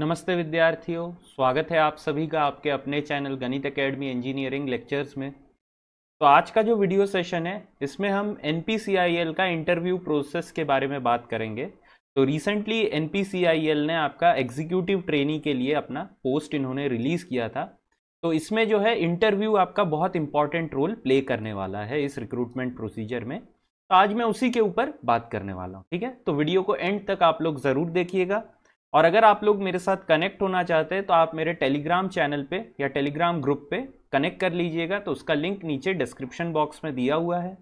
नमस्ते विद्यार्थियों, स्वागत है आप सभी का आपके अपने चैनल गणित एकेडमी इंजीनियरिंग लेक्चर्स में। तो आज का जो वीडियो सेशन है इसमें हम NPCIL का इंटरव्यू प्रोसेस के बारे में बात करेंगे। तो रिसेंटली NPCIL ने आपका एग्जीक्यूटिव ट्रेनी के लिए अपना पोस्ट इन्होंने रिलीज़ किया था। तो इसमें जो है इंटरव्यू आपका बहुत इंपॉर्टेंट रोल प्ले करने वाला है इस रिक्रूटमेंट प्रोसीजर में। तो आज मैं उसी के ऊपर बात करने वाला हूँ, ठीक है। तो वीडियो को एंड तक आप लोग ज़रूर देखिएगा, और अगर आप लोग मेरे साथ कनेक्ट होना चाहते हैं तो आप मेरे टेलीग्राम चैनल पे या टेलीग्राम ग्रुप पे कनेक्ट कर लीजिएगा। तो उसका लिंक नीचे डिस्क्रिप्शन बॉक्स में दिया हुआ है।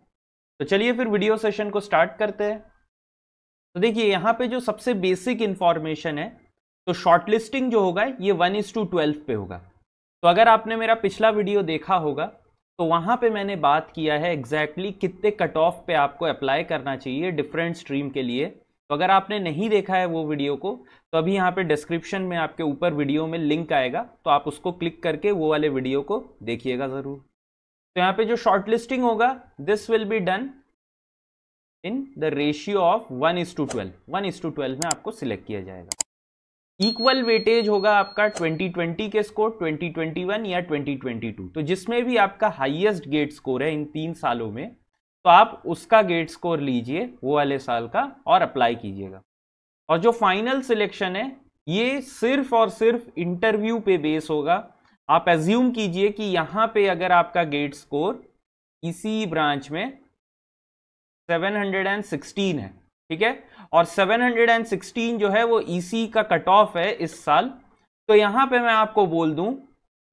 तो चलिए फिर वीडियो सेशन को स्टार्ट करते हैं। तो देखिए यहाँ पे जो सबसे बेसिक इन्फॉर्मेशन है, तो शॉर्टलिस्टिंग जो होगा ये 1:12 पे होगा। तो अगर आपने मेरा पिछला वीडियो देखा होगा तो वहाँ पे मैंने बात किया है एग्जैक्टली कितने कट ऑफ पे आपको अप्लाई करना चाहिए डिफरेंट स्ट्रीम के लिए। तो अगर आपने नहीं देखा है वो वीडियो को, तो अभी यहाँ पे डिस्क्रिप्शन में आपके ऊपर वीडियो में लिंक आएगा, तो आप उसको क्लिक करके वो वाले वीडियो को देखिएगा ज़रूर। तो यहाँ पे जो शॉर्टलिस्टिंग होगा this will be done in the ratio of 1:12। 1:12 में आपको सिलेक्ट किया जाएगा। इक्वल वेटेज होगा आपका 2020 के स्कोर, 2021 या 2022। तो जिसमें भी आपका हाईएस्ट गेट स्कोर है इन 3 सालों में, तो आप उसका गेट स्कोर लीजिए वो वाले साल का और अप्लाई कीजिएगा। और जो फाइनल सिलेक्शन है ये सिर्फ और सिर्फ इंटरव्यू पे बेस होगा। आप एज्यूम कीजिए कि यहाँ पे अगर आपका गेट स्कोर इसी ब्रांच में 716 है, ठीक है, और 716 जो है वो ईसी का कट ऑफ है इस साल। तो यहाँ पे मैं आपको बोल दूँ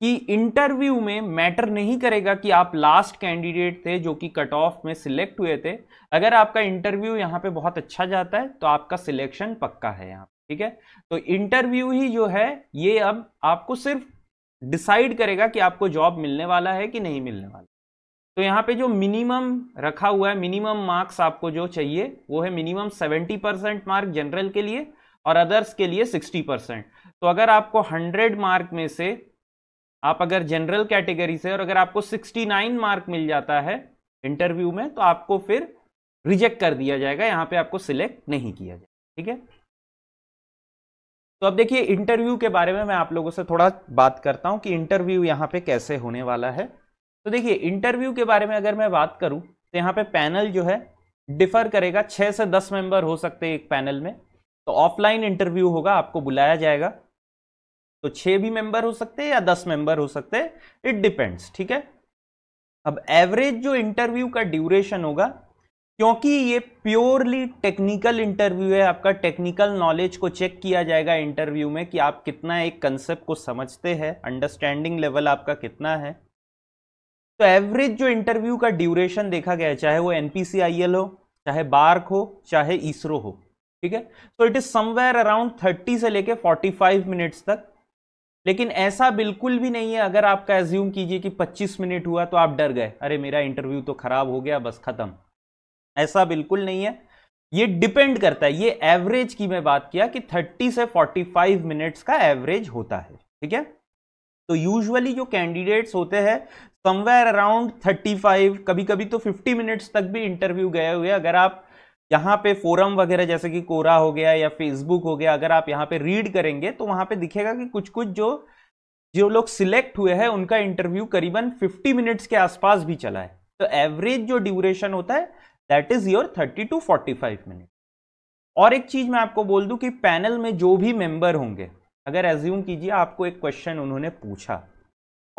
कि इंटरव्यू में मैटर नहीं करेगा कि आप लास्ट कैंडिडेट थे जो कि कट ऑफ में सिलेक्ट हुए थे। अगर आपका इंटरव्यू यहाँ पे बहुत अच्छा जाता है तो आपका सिलेक्शन पक्का है यहाँ, ठीक है। तो इंटरव्यू ही जो है ये अब आपको सिर्फ डिसाइड करेगा कि आपको जॉब मिलने वाला है कि नहीं मिलने वाला। तो यहाँ पे जो मिनिमम रखा हुआ है, मिनिमम मार्क्स आपको जो चाहिए वो है मिनिमम 70% मार्क जनरल के लिए और अदर्स के लिए 60%। तो अगर आपको 100 मार्क में से आप अगर जनरल कैटेगरी से और अगर आपको 69 मार्क मिल जाता है इंटरव्यू में, तो आपको फिर रिजेक्ट कर दिया जाएगा, यहाँ पे आपको सिलेक्ट नहीं किया जाएगा, ठीक है। तो अब देखिए इंटरव्यू के बारे में मैं आप लोगों से थोड़ा बात करता हूँ कि इंटरव्यू यहाँ पे कैसे होने वाला है। तो देखिए इंटरव्यू के बारे में अगर मैं बात करूँ तो यहाँ पे पैनल जो है डिफर करेगा, 6 से 10 मेंबर हो सकते हैं एक पैनल में। तो ऑफलाइन इंटरव्यू होगा, आपको बुलाया जाएगा। तो 6 भी मेंबर हो सकते हैं या 10 मेंबर हो सकते हैं, इट डिपेंड्स, ठीक है। अब एवरेज जो इंटरव्यू का ड्यूरेशन होगा, क्योंकि ये प्योरली टेक्निकल इंटरव्यू है, आपका टेक्निकल नॉलेज को चेक किया जाएगा इंटरव्यू में कि आप कितना एक कंसेप्ट को समझते हैं, अंडरस्टैंडिंग लेवल आपका कितना है। तो एवरेज जो इंटरव्यू का ड्यूरेशन देखा गया है, चाहे वो NPCIL हो, चाहे बार्क हो, चाहे ISRO हो, ठीक है। तो इट इज समवेयर अराउंड 30 से लेके 45 मिनट्स तक। लेकिन ऐसा बिल्कुल भी नहीं है अगर आपका एज्यूम कीजिए कि 25 मिनट हुआ तो आप डर गए, अरे मेरा इंटरव्यू तो खराब हो गया बस खत्म, ऐसा बिल्कुल नहीं है। ये डिपेंड करता है, ये एवरेज की मैं बात किया कि 30 से 45 मिनट्स का एवरेज होता है, ठीक है। तो यूजुअली जो कैंडिडेट्स होते हैं समवेयर अराउंड 35, कभी कभी तो 50 मिनट्स तक भी इंटरव्यू गए हुए। अगर आप यहाँ पे फोरम वगैरह जैसे कि कोरा हो गया या फेसबुक हो गया, अगर आप यहाँ पे रीड करेंगे तो वहाँ पे दिखेगा कि कुछ कुछ जो लोग सिलेक्ट हुए हैं उनका इंटरव्यू करीबन 50 मिनट्स के आसपास भी चला है। तो एवरेज जो ड्यूरेशन होता है that is your 30 to 45 minute. और एक चीज मैं आपको बोल दूं कि पैनल में जो भी मेंबर होंगे, अगर एज्यूम कीजिए आपको एक क्वेश्चन उन्होंने पूछा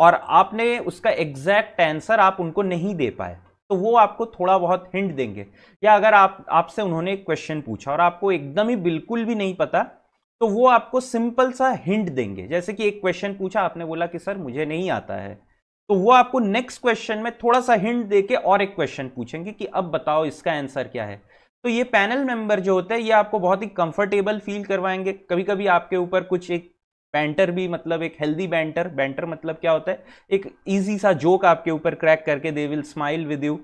और आपने उसका एग्जैक्ट आंसर आप उनको नहीं दे पाए, तो वो आपको थोड़ा बहुत हिंट देंगे। या अगर आपसे उन्होंने एक क्वेश्चन पूछा और आपको एकदम ही बिल्कुल भी नहीं पता, तो वो आपको सिंपल सा हिंट देंगे। जैसे कि एक क्वेश्चन पूछा, आपने बोला कि सर मुझे नहीं आता है, तो वो आपको नेक्स्ट क्वेश्चन में थोड़ा सा हिंट देके और एक क्वेश्चन पूछेंगे कि अब बताओ इसका आंसर क्या है। तो ये पैनल मेंबर जो होते हैं ये आपको बहुत ही कंफर्टेबल फील करवाएंगे। कभी कभी आपके ऊपर कुछ एक बैंटर भी, मतलब एक हेल्दी बैंटर मतलब क्या होता है, एक इजी सा जोक आपके ऊपर क्रैक करके they will smile with you.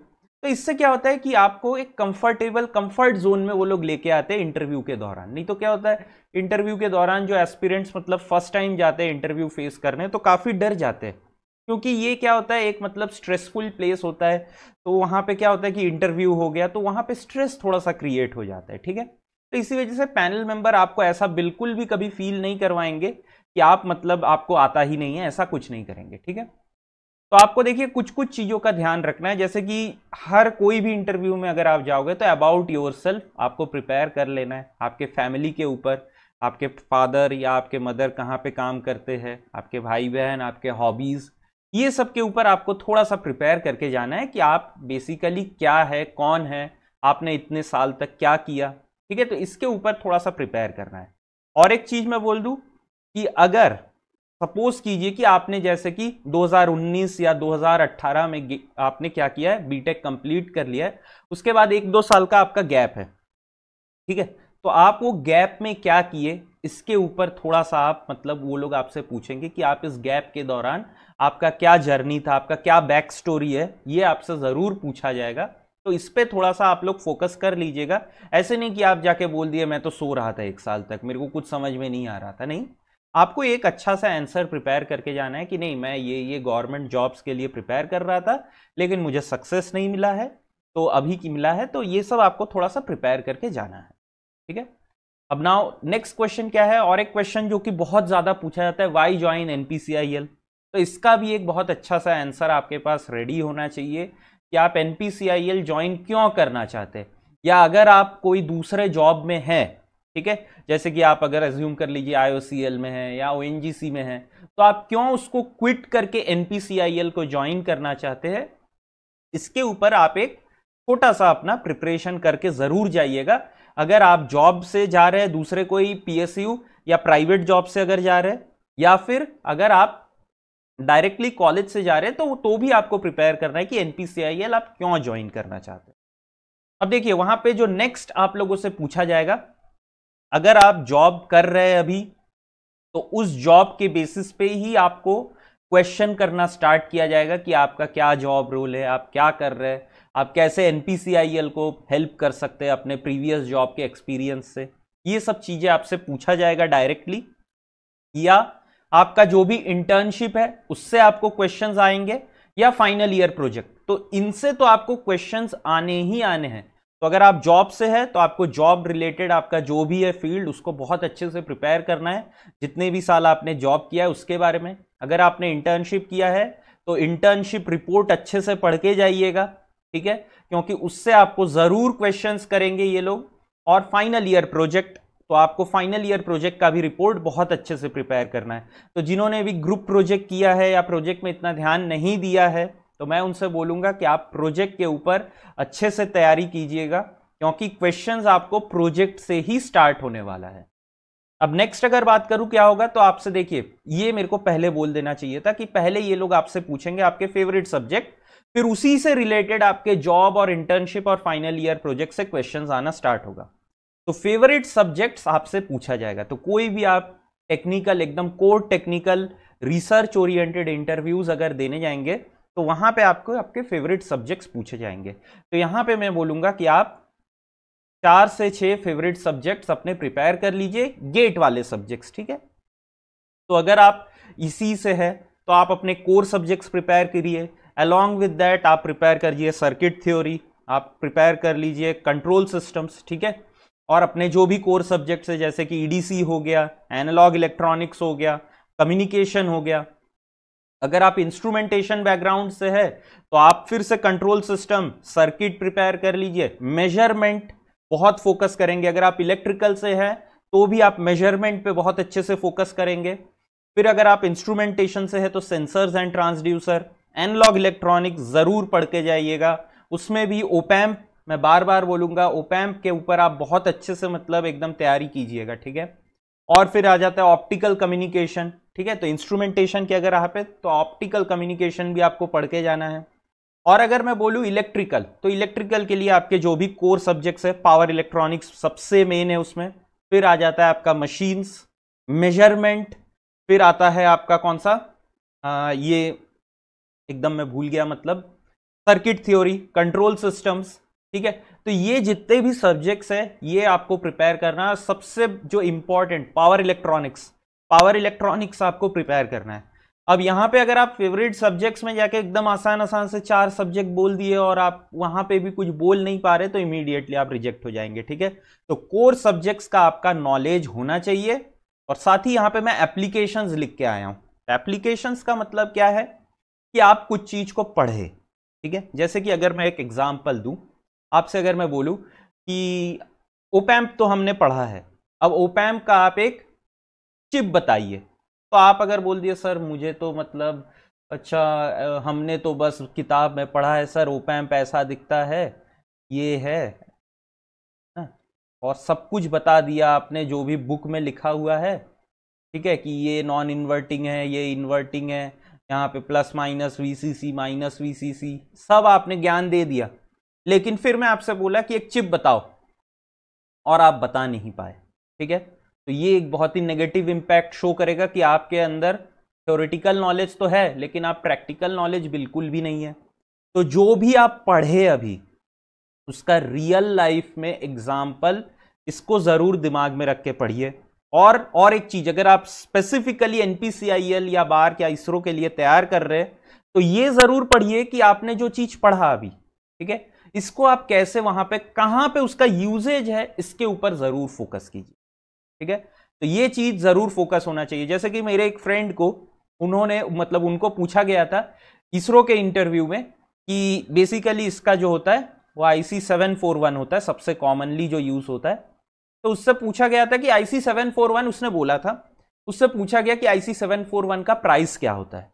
तो इससे क्या होता है कि आपको एक कंफर्टेबल कंफर्ट जोन में वो लोग लेके आते हैं इंटरव्यू के दौरान। नहीं तो क्या होता है इंटरव्यू के दौरान जो एस्पिरेंट्स मतलब फर्स्ट टाइम जाते हैं इंटरव्यू फेस करने, तो काफ़ी डर जाते हैं, क्योंकि ये क्या होता है एक मतलब स्ट्रेसफुल प्लेस होता है। तो वहाँ पर क्या होता है कि इंटरव्यू हो गया तो वहाँ पर स्ट्रेस थोड़ा सा क्रिएट हो जाता है, ठीक है। तो इसी वजह से पैनल मेंबर आपको ऐसा बिल्कुल भी कभी फील नहीं करवाएंगे कि आप मतलब आपको आता ही नहीं है, ऐसा कुछ नहीं करेंगे। ठीक है, तो आपको देखिए कुछ कुछ चीज़ों का ध्यान रखना है, जैसे कि हर कोई भी इंटरव्यू में अगर आप जाओगे तो अबाउट योरसेल्फ आपको प्रिपेयर कर लेना है। आपके फैमिली के ऊपर, आपके फादर या आपके मदर कहाँ पे काम करते हैं, आपके भाई बहन, आपके हॉबीज़, ये सब के ऊपर आपको थोड़ा सा प्रिपेयर करके जाना है कि आप बेसिकली क्या है, कौन है, आपने इतने साल तक क्या किया। ठीक है, तो इसके ऊपर थोड़ा सा प्रिपेयर करना है। और एक चीज़ मैं बोल दूँ कि अगर सपोज कीजिए कि आपने जैसे कि 2019 या 2018 में आपने क्या किया है, बीटेक कंप्लीट कर लिया है, उसके बाद एक दो साल का आपका गैप है। ठीक है, तो आप वो गैप में क्या किए इसके ऊपर थोड़ा सा आप मतलब वो लोग आपसे पूछेंगे कि आप इस गैप के दौरान आपका क्या जर्नी था, आपका क्या बैक स्टोरी है, ये आपसे ज़रूर पूछा जाएगा। तो इस पर थोड़ा सा आप लोग फोकस कर लीजिएगा। ऐसे नहीं कि आप जाके बोल दिए मैं तो सो रहा था एक साल तक, मेरे को कुछ समझ में नहीं आ रहा था। नहीं, आपको एक अच्छा सा आंसर प्रिपेयर करके जाना है कि नहीं, मैं ये गवर्नमेंट जॉब्स के लिए प्रिपेयर कर रहा था लेकिन मुझे सक्सेस नहीं मिला है, तो अभी की मिला है। तो ये सब आपको थोड़ा सा प्रिपेयर करके जाना है। ठीक है, अब नाउ नेक्स्ट क्वेश्चन क्या है, और एक क्वेश्चन जो कि बहुत ज़्यादा पूछा जाता है, वाई ज्वाइन NPCIL। तो इसका भी एक बहुत अच्छा सा आंसर आपके पास रेडी होना चाहिए कि आप NPCIL ज्वाइन क्यों करना चाहते, या अगर आप कोई दूसरे जॉब में हैं। ठीक है, जैसे कि आप अगर एज्यूम कर लीजिए IOCL में है या ONGC में है, तो आप क्यों उसको क्विट करके NPCIL को ज्वाइन करना चाहते हैं, इसके ऊपर आप एक छोटा सा अपना प्रिपरेशन करके ज़रूर जाइएगा। अगर आप जॉब से जा रहे हैं, दूसरे कोई PSU या प्राइवेट जॉब से अगर जा रहे हैं, या फिर अगर आप डायरेक्टली कॉलेज से जा रहे हैं, तो भी आपको प्रिपेयर करना है कि NPCIL आप क्यों ज्वाइन करना चाहते हैं। अब देखिए वहाँ पर जो नेक्स्ट आप लोगों से पूछा जाएगा, अगर आप जॉब कर रहे हैं अभी, तो उस जॉब के बेसिस पे ही आपको क्वेश्चन करना स्टार्ट किया जाएगा कि आपका क्या जॉब रोल है, आप क्या कर रहे हैं, आप कैसे NPCIL को हेल्प कर सकते हैं अपने प्रीवियस जॉब के एक्सपीरियंस से। ये सब चीज़ें आपसे पूछा जाएगा डायरेक्टली, या आपका जो भी इंटर्नशिप है उससे आपको क्वेश्चंस आएंगे, या फाइनल ईयर प्रोजेक्ट, तो इनसे तो आपको क्वेश्चंस आने ही आने हैं। तो अगर आप जॉब से है तो आपको जॉब रिलेटेड आपका जो भी है फील्ड, उसको बहुत अच्छे से प्रिपेयर करना है, जितने भी साल आपने जॉब किया है उसके बारे में। अगर आपने इंटर्नशिप किया है तो इंटर्नशिप रिपोर्ट अच्छे से पढ़ के जाइएगा। ठीक है, क्योंकि उससे आपको ज़रूर क्वेश्चंस करेंगे ये लोग। और फाइनल ईयर प्रोजेक्ट, तो आपको फाइनल ईयर प्रोजेक्ट का भी रिपोर्ट बहुत अच्छे से प्रिपेयर करना है। तो जिन्होंने भी ग्रुप प्रोजेक्ट किया है या प्रोजेक्ट में इतना ध्यान नहीं दिया है, तो मैं उनसे बोलूँगा कि आप प्रोजेक्ट के ऊपर अच्छे से तैयारी कीजिएगा, क्योंकि क्वेश्चंस आपको प्रोजेक्ट से ही स्टार्ट होने वाला है। अब नेक्स्ट अगर बात करूँ क्या होगा, तो आपसे देखिए, ये मेरे को पहले बोल देना चाहिए था कि पहले ये लोग आपसे पूछेंगे आपके फेवरेट सब्जेक्ट, फिर उसी से रिलेटेड आपके जॉब और इंटर्नशिप और फाइनल ईयर प्रोजेक्ट से क्वेश्चन आना स्टार्ट होगा। तो फेवरेट सब्जेक्ट्स आपसे पूछा जाएगा। तो कोई भी आप टेक्निकल, एकदम core technical, research oriented interviews अगर देने जाएंगे, तो वहाँ पे आपको आपके फेवरेट सब्जेक्ट्स पूछे जाएंगे। तो यहाँ पे मैं बोलूँगा कि आप 4 से 6 फेवरेट सब्जेक्ट्स अपने प्रिपेयर कर लीजिए, गेट वाले सब्जेक्ट्स। ठीक है, तो अगर आप इसी से है तो आप अपने कोर सब्जेक्ट्स प्रिपेयर करिए, अलॉन्ग विद दैट आप प्रिपेयर करिए सर्किट थ्योरी, आप प्रिपेयर कर लीजिए कंट्रोल सिस्टम्स। ठीक है, और अपने जो भी कोर सब्जेक्ट्स है, जैसे कि EDC हो गया, एनालॉग इलेक्ट्रॉनिक्स हो गया, कम्युनिकेशन हो गया। अगर आप इंस्ट्रूमेंटेशन बैकग्राउंड से है तो आप फिर से कंट्रोल सिस्टम, सर्किट प्रिपेयर कर लीजिए। मेजरमेंट बहुत फोकस करेंगे, अगर आप इलेक्ट्रिकल से हैं तो भी आप मेजरमेंट पे बहुत अच्छे से फोकस करेंगे। फिर अगर आप इंस्ट्रूमेंटेशन से है तो sensors and transducer, analogue electronics ज़रूर पढ़ के जाइएगा। उसमें भी OpAmp, मैं बार बार बोलूँगा, OpAmp के ऊपर आप बहुत अच्छे से मतलब एकदम तैयारी कीजिएगा। ठीक है, और फिर आ जाता है ऑप्टिकल कम्युनिकेशन। ठीक है, तो इंस्ट्रूमेंटेशन के अगर आप है तो ऑप्टिकल कम्युनिकेशन भी आपको पढ़ के जाना है। और अगर मैं बोलूँ इलेक्ट्रिकल, तो इलेक्ट्रिकल के लिए आपके जो भी कोर सब्जेक्ट्स है, पावर इलेक्ट्रॉनिक्स सबसे मेन है उसमें। फिर आ जाता है आपका मशीन्स, मेजरमेंट, फिर आता है आपका कौन सा ये एकदम मैं भूल गया, मतलब सर्किट थ्योरी, कंट्रोल सिस्टम्स। ठीक है, तो ये जितने भी सब्जेक्ट्स हैं ये आपको प्रिपेयर करना है। सबसे जो important power electronics, power electronics आपको प्रिपेयर करना है। अब यहाँ पे अगर आप फेवरेट सब्जेक्ट्स में जाके एकदम आसान आसान से 4 सब्जेक्ट बोल दिए और आप वहाँ पे भी कुछ बोल नहीं पा रहे तो इमीडिएटली आप रिजेक्ट हो जाएंगे, ठीक है। तो कोर सब्जेक्ट्स का आपका नॉलेज होना चाहिए। और साथ ही यहाँ पे मैं एप्लीकेशंस लिख के आया हूँ। एप्लीकेशंस का मतलब क्या है कि आप कुछ चीज़ को पढ़े, ठीक है। जैसे कि अगर मैं एक एग्जाम्पल दूँ आपसे, अगर मैं बोलूँ कि ओपैम्प तो हमने पढ़ा है, अब ओपैम्प का आप एक चिप बताइए, तो आप अगर बोल दिए सर मुझे तो मतलब अच्छा हमने तो बस किताब में पढ़ा है सर, ओपैम्प ऐसा दिखता है ये है ना? और सब कुछ बता दिया आपने जो भी बुक में लिखा हुआ है, ठीक है, कि ये नॉन इन्वर्टिंग है, ये इन्वर्टिंग है, यहाँ पे plus minus VCC minus VCC सब आपने ज्ञान दे दिया। लेकिन फिर मैं आपसे बोला कि एक चिप बताओ और आप बता नहीं पाए, ठीक है। तो ये एक बहुत ही नेगेटिव इम्पैक्ट शो करेगा कि आपके अंदर थ्योरेटिकल नॉलेज तो है लेकिन आप प्रैक्टिकल नॉलेज बिल्कुल भी नहीं है। तो जो भी आप पढ़े अभी उसका रियल लाइफ में एग्जाम्पल, इसको ज़रूर दिमाग में रख के पढ़िए। और एक चीज़, अगर आप स्पेसिफिकली NPCIL या BARC या ISRO के लिए तैयार कर रहे हैं तो ये ज़रूर पढ़िए कि आपने जो चीज़ पढ़ा अभी, ठीक है, इसको आप कैसे वहां पे कहां पे उसका यूजेज है, इसके ऊपर जरूर फोकस कीजिए, ठीक है। तो ये चीज जरूर फोकस होना चाहिए। जैसे कि मेरे एक फ्रेंड को उन्होंने मतलब उनको पूछा गया था इसरो के इंटरव्यू में कि बेसिकली इसका जो होता है वो IC 741 होता है, सबसे कॉमनली जो यूज होता है। तो उससे पूछा गया था कि IC 741 उसने बोला था, उससे पूछा गया कि IC 741 का प्राइस क्या होता है।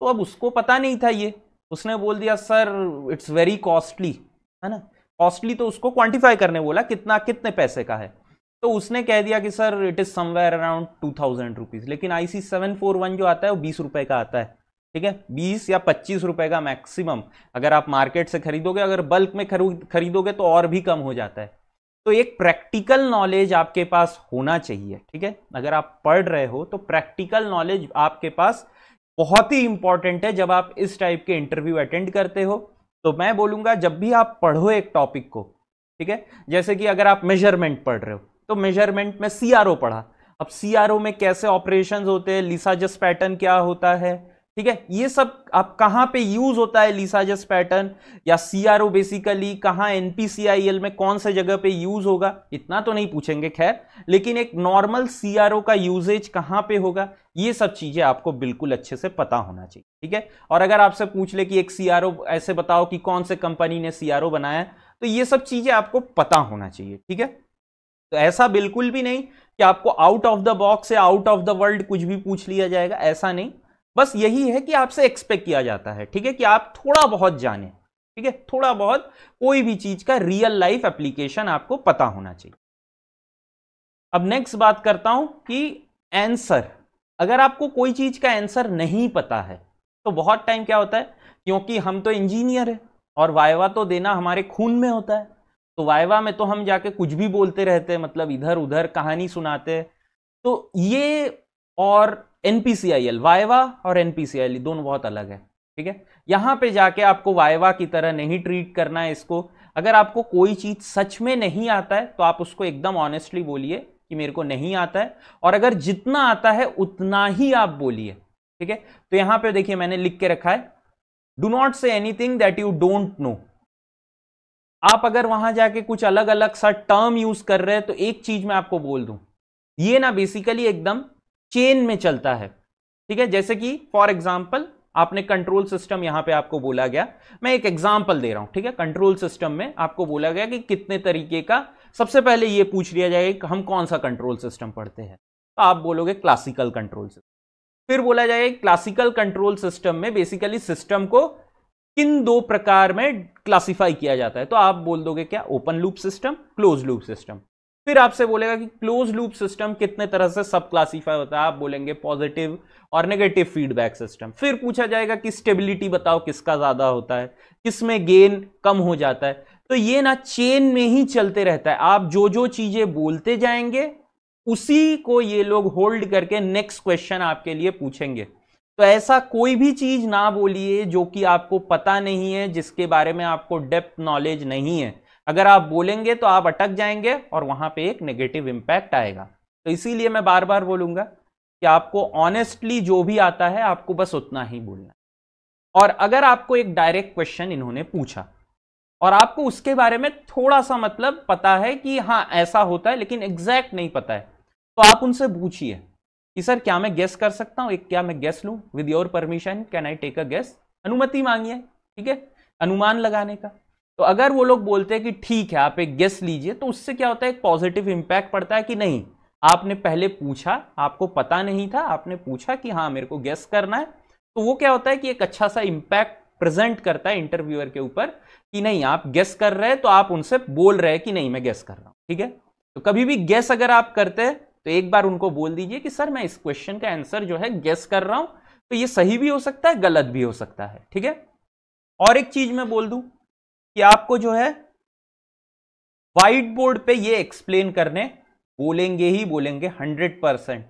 तो अब उसको पता नहीं था ये, उसने बोल दिया सर इट्स वेरी कॉस्टली, है ना। कॉस्टली तो उसको क्वांटिफाई करने बोला कितना कितने पैसे का है, तो उसने कह दिया कि sir it is somewhere around 2000 rupees. लेकिन IC 741 जो आता है वो 20 रुपए का आता है, ठीक है, 20 या 25 रुपए का मैक्सिमम। अगर आप मार्केट से खरीदोगे, अगर बल्क में खरीदोगे तो और भी कम हो जाता है। तो एक प्रैक्टिकल नॉलेज आपके पास होना चाहिए, ठीक है। अगर आप पढ़ रहे हो तो प्रैक्टिकल नॉलेज आपके पास बहुत ही इंपॉर्टेंट है जब आप इस टाइप के इंटरव्यू अटेंड करते हो। तो मैं बोलूँगा जब भी आप पढ़ो एक टॉपिक को, ठीक है, जैसे कि अगर आप मेजरमेंट पढ़ रहे हो तो मेजरमेंट में CRO पढ़ा। अब CRO में कैसे ऑपरेशंस होते हैं, लीसाजस पैटर्न क्या होता है, ठीक है, ये सब आप कहाँ पे यूज होता है लीसाजस पैटर्न या CRO बेसिकली कहाँ NPCIL में कौन से जगह पे यूज होगा, इतना तो नहीं पूछेंगे खैर, लेकिन एक नॉर्मल CRO का यूजेज कहाँ पे होगा, ये सब चीजें आपको बिल्कुल अच्छे से पता होना चाहिए, ठीक है। और अगर आपसे पूछ ले कि एक CRO ऐसे बताओ कि कौन से कंपनी ने CRO बनाया, तो ये सब चीजें आपको पता होना चाहिए, ठीक है। तो ऐसा बिल्कुल भी नहीं कि आपको आउट ऑफ द बॉक्स या आउट ऑफ द वर्ल्ड कुछ भी पूछ लिया जाएगा, ऐसा नहीं। बस यही है कि आपसे एक्सपेक्ट किया जाता है, ठीक है, कि आप थोड़ा बहुत जाने, ठीक है, थोड़ा बहुत कोई भी चीज का रियल लाइफ एप्लीकेशन आपको पता होना चाहिए। अब नेक्स्ट बात करता हूं कि आंसर। अगर आपको कोई चीज का आंसर नहीं पता है तो बहुत टाइम क्या होता है, क्योंकि हम तो इंजीनियर है और वायवा तो देना हमारे खून में होता है, तो वायवा में तो हम जाके कुछ भी बोलते रहते हैं, मतलब इधर उधर कहानी सुनाते हैं। तो ये और NPCIL, वायवा और NPCIL दोनों बहुत अलग है, ठीक है। यहाँ पे जाके आपको वायवा की तरह नहीं ट्रीट करना है इसको। अगर आपको कोई चीज़ सच में नहीं आता है तो आप उसको एकदम ऑनेस्टली बोलिए कि मेरे को नहीं आता है, और अगर जितना आता है उतना ही आप बोलिए, ठीक है। तो यहाँ पे देखिए मैंने लिख के रखा है, do not say anything that you don't know. आप अगर वहाँ जाके कुछ अलग अलग सा टर्म यूज कर रहे हैं तो एक चीज़ मैं आपको बोल दूँ, ये ना बेसिकली एकदम चेन में चलता है, ठीक है। जैसे कि फॉर एग्जाम्पल आपने कंट्रोल सिस्टम, यहाँ पे आपको बोला गया, मैं एक एग्जाम्पल दे रहा हूँ, ठीक है, कंट्रोल सिस्टम में आपको बोला गया कि कितने तरीके का, सबसे पहले ये पूछ लिया जाएगा कि हम कौन सा कंट्रोल सिस्टम पढ़ते हैं, तो आप बोलोगे क्लासिकल कंट्रोल सिस्टम। फिर बोला जाएगा क्लासिकल कंट्रोल सिस्टम में बेसिकली सिस्टम को किन दो प्रकार में क्लासीफाई किया जाता है, तो आप बोल दोगे क्या, open loop system, close loop system. फिर आपसे बोलेगा कि क्लोज लूप सिस्टम कितने तरह से सब क्लासीफाई होता है, आप बोलेंगे पॉजिटिव और नेगेटिव फीडबैक सिस्टम। फिर पूछा जाएगा कि स्टेबिलिटी बताओ किसका ज़्यादा होता है, किसमें गेन कम हो जाता है। तो ये ना चेन में ही चलते रहता है, आप जो जो चीज़ें बोलते जाएंगे उसी को ये लोग होल्ड करके नेक्स्ट क्वेश्चन आपके लिए पूछेंगे। तो ऐसा कोई भी चीज़ ना बोलिए जो कि आपको पता नहीं है, जिसके बारे में आपको डेप्थ नॉलेज नहीं है। अगर आप बोलेंगे तो आप अटक जाएंगे और वहां पे एक नेगेटिव इम्पैक्ट आएगा। तो इसीलिए मैं बार बार बोलूंगा कि आपको ऑनेस्टली जो भी आता है आपको बस उतना ही बोलना है। और अगर आपको एक डायरेक्ट क्वेश्चन इन्होंने पूछा और आपको उसके बारे में थोड़ा सा मतलब पता है कि हाँ ऐसा होता है लेकिन एग्जैक्ट नहीं पता है, तो आप उनसे पूछिए कि सर क्या मैं गेस कर सकता हूँ, क्या मैं गेस लूँ, with your permission can I take a guess, अनुमति मांगिए, ठीक है, अनुमान लगाने का। तो अगर वो लोग बोलते हैं कि ठीक है आप एक गेस लीजिए, तो उससे क्या होता है, एक पॉजिटिव इम्पैक्ट पड़ता है कि नहीं आपने पहले पूछा, आपको पता नहीं था, आपने पूछा कि हाँ मेरे को गेस करना है, तो वो क्या होता है कि एक अच्छा सा इम्पैक्ट प्रेजेंट करता है इंटरव्यूअर के ऊपर कि नहीं आप गेस कर रहे हैं, तो आप उनसे बोल रहे हैं कि नहीं मैं गेस कर रहा हूँ, ठीक है। तो कभी भी गेस अगर आप करते हैं तो एक बार उनको बोल दीजिए कि सर मैं इस क्वेश्चन का आंसर जो है गेस कर रहा हूँ, तो ये सही भी हो सकता है गलत भी हो सकता है, ठीक है। और एक चीज मैं बोल दूं कि आपको जो है व्हाइट बोर्ड पे ये एक्सप्लेन करने बोलेंगे ही बोलेंगे 100%।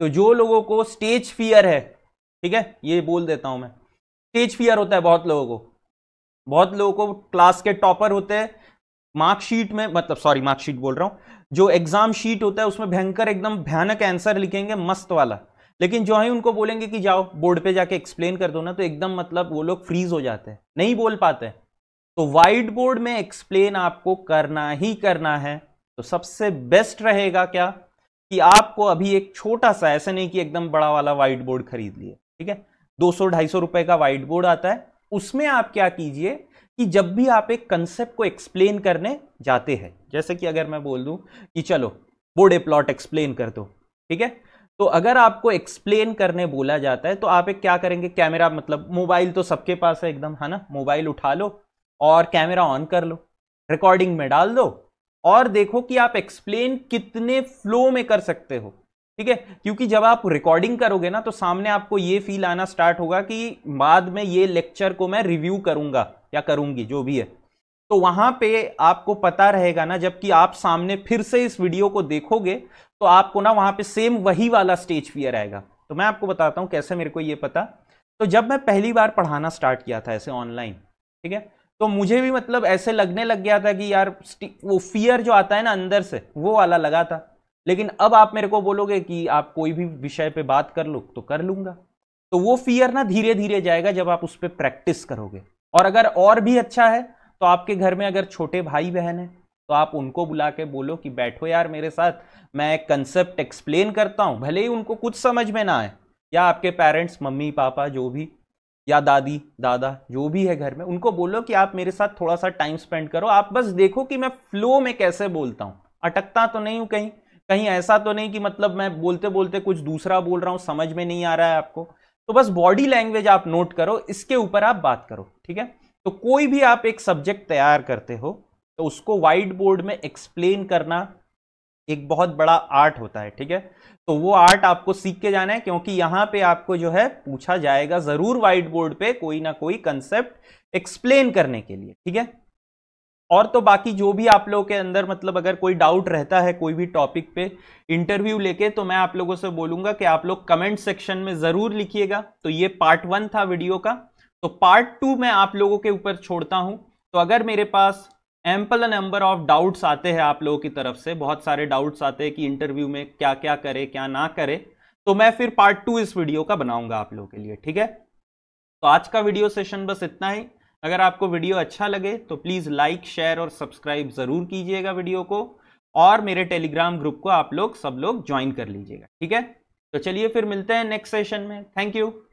तो जो लोगों को स्टेज फियर है, ठीक है, ये बोल देता हूं मैं, स्टेज फियर होता है बहुत लोगों को, क्लास के टॉपर होते हैं, मार्कशीट में मतलब सॉरी मार्कशीट बोल रहा हूं, जो एग्जाम शीट होता है उसमें भयंकर एकदम भयानक आंसर लिखेंगे मस्त वाला, लेकिन जो है उनको बोलेंगे कि जाओ बोर्ड पे जाके एक्सप्लेन कर दो ना, तो एकदम मतलब वो लोग फ्रीज हो जाते हैं, नहीं बोल पाते हैं। तो व्हाइट बोर्ड में एक्सप्लेन आपको करना ही करना है। तो सबसे बेस्ट रहेगा क्या कि आपको अभी एक छोटा सा, ऐसा नहीं कि एकदम बड़ा वाला व्हाइट बोर्ड खरीद लिए, ठीक है, 200-250 रुपए का व्हाइट बोर्ड आता है, उसमें आप क्या कीजिए कि जब भी आप एक कंसेप्ट को एक्सप्लेन करने जाते हैं, जैसे कि अगर मैं बोल दूं कि चलो बोर्ड प्लॉट एक्सप्लेन कर दो, ठीक है, तो अगर आपको एक्सप्लेन करने बोला जाता है तो आप एक क्या करेंगे, कैमरा मतलब मोबाइल तो सबके पास है एकदम, है ना, मोबाइल उठा लो और कैमरा ऑन कर लो, रिकॉर्डिंग में डाल दो और देखो कि आप एक्सप्लेन कितने फ्लो में कर सकते हो, ठीक है। क्योंकि जब आप रिकॉर्डिंग करोगे ना तो सामने आपको ये फील आना स्टार्ट होगा कि बाद में ये लेक्चर को मैं रिव्यू करूंगा या करूंगी जो भी है, तो वहां पे आपको पता रहेगा ना, जबकि आप सामने फिर से इस वीडियो को देखोगे तो आपको ना वहां पे सेम वही वाला स्टेज फियर आएगा। तो मैं आपको बताता हूँ कैसे मेरे को ये पता, तो जब मैं पहली बार पढ़ाना स्टार्ट किया था ऐसे ऑनलाइन, ठीक है, तो मुझे भी मतलब ऐसे लगने लग गया था कि यार वो फियर जो आता है ना अंदर से वो वाला लगा था, लेकिन अब आप मेरे को बोलोगे कि आप कोई भी विषय पे बात कर लो तो कर लूंगा, तो वो फियर ना धीरे धीरे जाएगा जब आप उस पर प्रैक्टिस करोगे। और अगर और भी अच्छा है तो आपके घर में अगर छोटे भाई बहन है तो आप उनको बुला के बोलो कि बैठो यार मेरे साथ, मैं एक कंसेप्ट एक्सप्लेन करता हूँ, भले ही उनको कुछ समझ में ना आए, या आपके पेरेंट्स मम्मी पापा जो भी, या दादी दादा जो भी है घर में, उनको बोलो कि आप मेरे साथ थोड़ा सा टाइम स्पेंड करो, आप बस देखो कि मैं फ्लो में कैसे बोलता हूँ, अटकता तो नहीं हूँ कहीं, कहीं ऐसा तो नहीं कि मतलब मैं बोलते बोलते कुछ दूसरा बोल रहा हूँ समझ में नहीं आ रहा है आपको, तो बस बॉडी लैंग्वेज आप नोट करो, इसके ऊपर आप बात करो, ठीक है। तो कोई भी आप एक सब्जेक्ट तैयार करते हो तो उसको व्हाइट बोर्ड में एक्सप्लेन करना एक बहुत बड़ा आर्ट होता है, ठीक है, तो वो आर्ट आपको सीख के जाना है, क्योंकि यहाँ पे आपको जो है पूछा जाएगा जरूर व्हाइट बोर्ड पे कोई ना कोई कंसेप्ट एक्सप्लेन करने के लिए, ठीक है। और तो बाकी जो भी आप लोगों के अंदर मतलब अगर कोई डाउट रहता है कोई भी टॉपिक पे इंटरव्यू लेके, तो मैं आप लोगों से बोलूंगा कि आप लोग कमेंट सेक्शन में जरूर लिखिएगा। तो ये पार्ट 1 था वीडियो का, तो पार्ट 2 मैं आप लोगों के ऊपर छोड़ता हूं। तो अगर मेरे पास एम्पल नंबर ऑफ डाउट्स आते हैं आप लोगों की तरफ से, बहुत सारे डाउट्स आते हैं कि इंटरव्यू में क्या क्या करे क्या ना करे, तो मैं फिर पार्ट 2 इस वीडियो का बनाऊंगा आप लोगों के लिए, ठीक है। तो आज का वीडियो सेशन बस इतना ही। अगर आपको वीडियो अच्छा लगे तो प्लीज़ लाइक शेयर और सब्सक्राइब ज़रूर कीजिएगा वीडियो को, और मेरे टेलीग्राम ग्रुप को आप लोग सब लोग ज्वाइन कर लीजिएगा, ठीक है। तो चलिए फिर मिलते हैं नेक्स्ट सेशन में, थैंक यू।